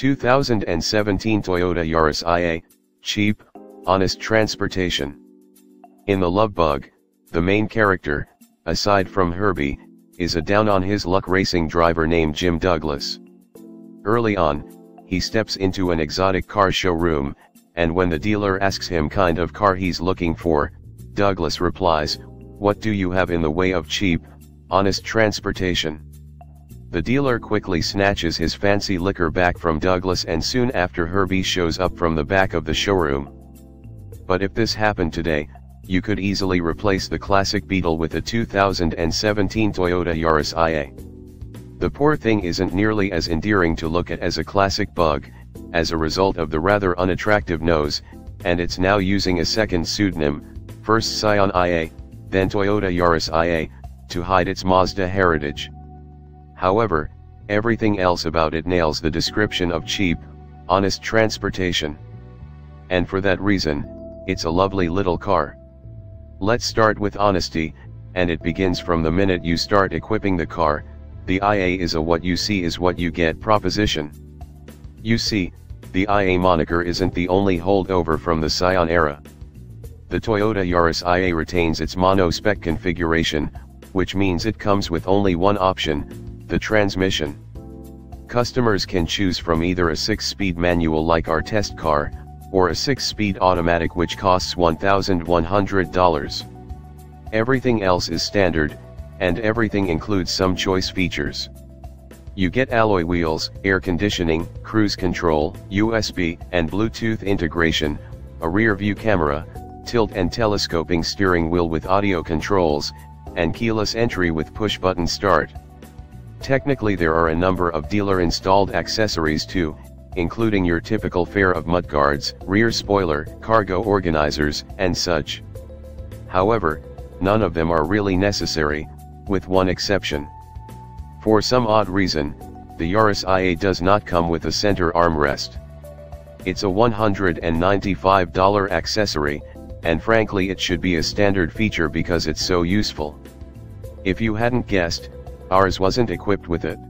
2017 Toyota Yaris iA, cheap, honest transportation. In the Love Bug, the main character, aside from Herbie, is a down-on-his-luck racing driver named Jim Douglas. Early on, he steps into an exotic car showroom, and when the dealer asks him kind of car he's looking for, Douglas replies, "What do you have in the way of cheap, honest transportation?" The dealer quickly snatches his fancy liquor back from Douglas, and soon after Herbie shows up from the back of the showroom. But if this happened today, you could easily replace the classic Beetle with the 2017 Toyota Yaris iA. The poor thing isn't nearly as endearing to look at as a classic Bug, as a result of the rather unattractive nose, and it's now using a second pseudonym, first Scion iA, then Toyota Yaris iA, to hide its Mazda heritage. However, everything else about it nails the description of cheap, honest transportation. And for that reason, it's a lovely little car. Let's start with honesty, and it begins from the minute you start equipping the car. The iA is a what you see is what you get proposition. You see, the iA moniker isn't the only holdover from the Scion era. The Toyota Yaris iA retains its mono-spec configuration, which means it comes with only one option: the transmission. Customers can choose from either a 6-speed manual like our test car, or a 6-speed automatic which costs $1,100. Everything else is standard, and everything includes some choice features. You get alloy wheels, air conditioning, cruise control, USB and Bluetooth integration, a rear-view camera, tilt and telescoping steering wheel with audio controls, and keyless entry with push-button start. Technically, there are a number of dealer-installed accessories too, including your typical fare of mudguards, rear spoiler, cargo organizers, and such. However, none of them are really necessary, with one exception. For some odd reason, the Yaris iA does not come with a center armrest. It's a $195 accessory, and frankly it should be a standard feature because it's so useful. If you hadn't guessed, ours wasn't equipped with it.